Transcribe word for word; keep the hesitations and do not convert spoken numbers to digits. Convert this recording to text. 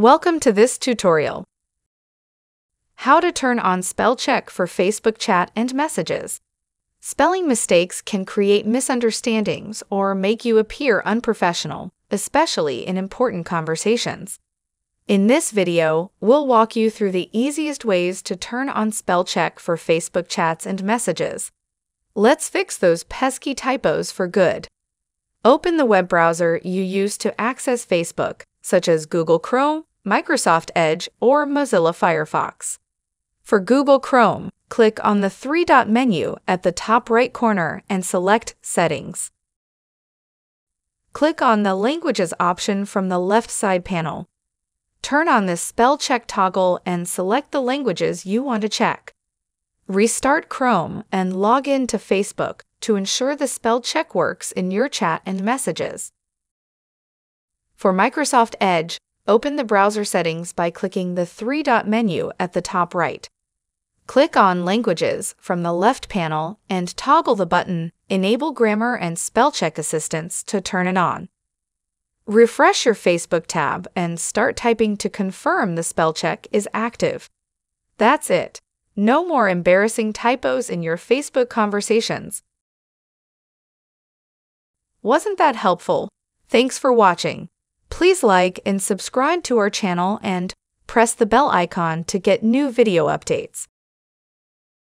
Welcome to this tutorial. How to turn on spell check for Facebook chat and messages. Spelling mistakes can create misunderstandings or make you appear unprofessional, especially in important conversations. In this video, we'll walk you through the easiest ways to turn on spell check for Facebook chats and messages. Let's fix those pesky typos for good. Open the web browser you use to access Facebook, such as Google Chrome, Microsoft Edge, or Mozilla Firefox. For Google Chrome, click on the three-dot menu at the top right corner and select Settings. Click on the Languages option from the left side panel. Turn on this spell check toggle and select the languages you want to check. Restart Chrome and log in to Facebook to ensure the spell check works in your chat and messages. For Microsoft Edge, open the browser settings by clicking the three-dot menu at the top right. Click on Languages from the left panel and toggle the button Enable Grammar and Spell Check Assistance to turn it on. Refresh your Facebook tab and start typing to confirm the spell check is active. That's it. No more embarrassing typos in your Facebook conversations. Wasn't that helpful? Thanks for watching. Please like and subscribe to our channel and press the bell icon to get new video updates.